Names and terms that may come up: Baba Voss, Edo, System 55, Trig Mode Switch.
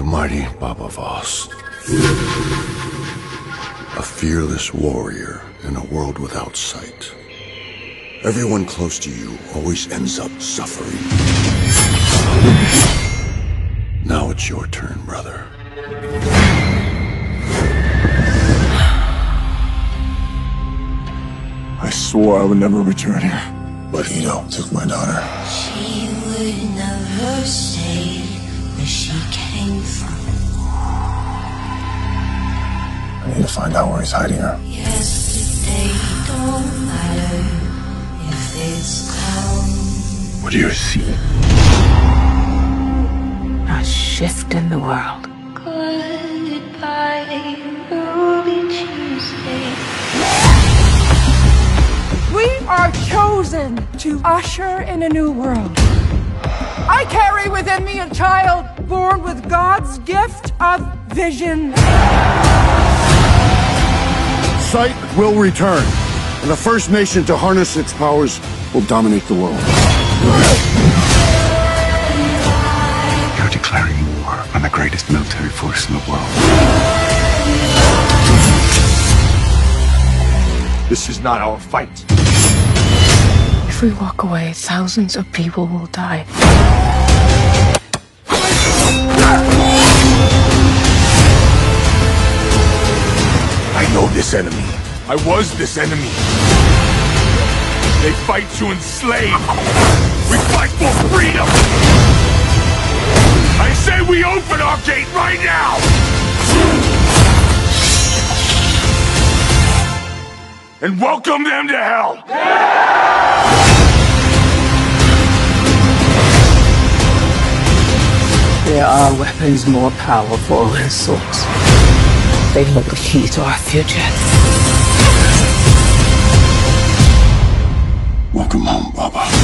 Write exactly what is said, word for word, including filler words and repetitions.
the mighty Baba Voss. A fearless warrior in a world without sight. Everyone close to you always ends up suffering. Now it's your turn, brother. I swore I would never return here, but Edo took my daughter. She would never say where she came from. I need to find out where he's hiding her. Yesterday don't matter if it's gone. What do you see? A shift in the world. Goodbye, Ruby Tuesday. We are chosen to usher in a new world. I carry within me a child born with God's gift of vision. Sight will return, and the first nation to harness its powers will dominate the world. You're declaring war on the greatest military force in the world. This is not our fight. If we walk away, thousands of people will die. This enemy. I was this enemy. They fight to enslave. We fight for freedom. I say we open our gate right now. And welcome them to hell. There are weapons more powerful than swords. They hold the key to our future. Welcome home, Baba.